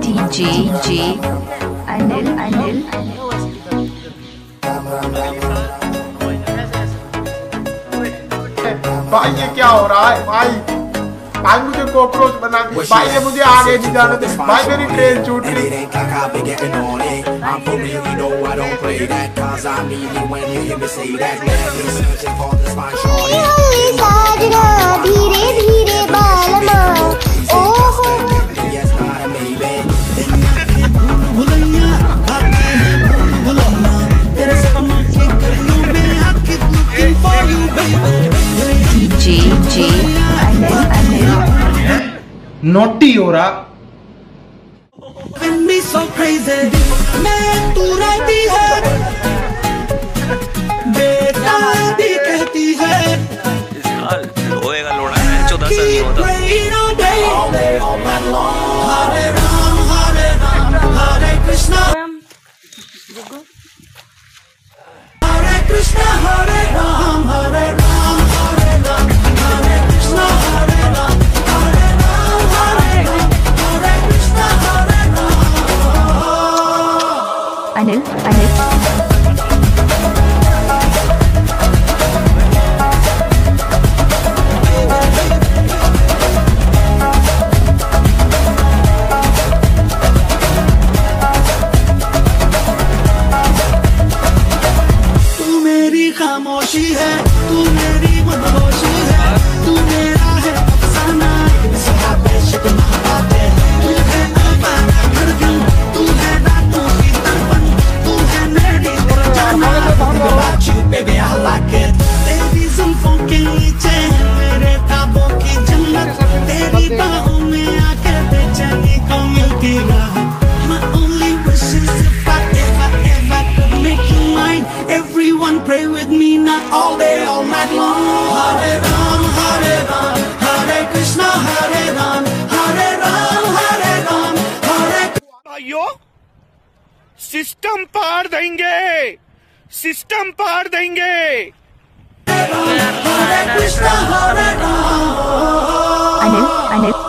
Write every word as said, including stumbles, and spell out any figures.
D J J Anil Anil भाई ये क्या हो रहा है भाई भाई मुझे कॉकरोच बना दिया भाई ये मुझे आगे नहीं जाने दे भाई मेरी ट्रेन छूट गई नोटी हो रहा मैं तू रहती है बेटा दी कहती है होएगा लोड़ा है चौदह साल नहीं होता हरे कृष्णा हरे राम हरे राम हरे राम हरे कृष्णा हरे राम हरे राम हरे राम हरे कृष्णा हरे राम अनिल अनिल सिस्टम पार देंगे सिस्टम पार देंगे अनिल अनिल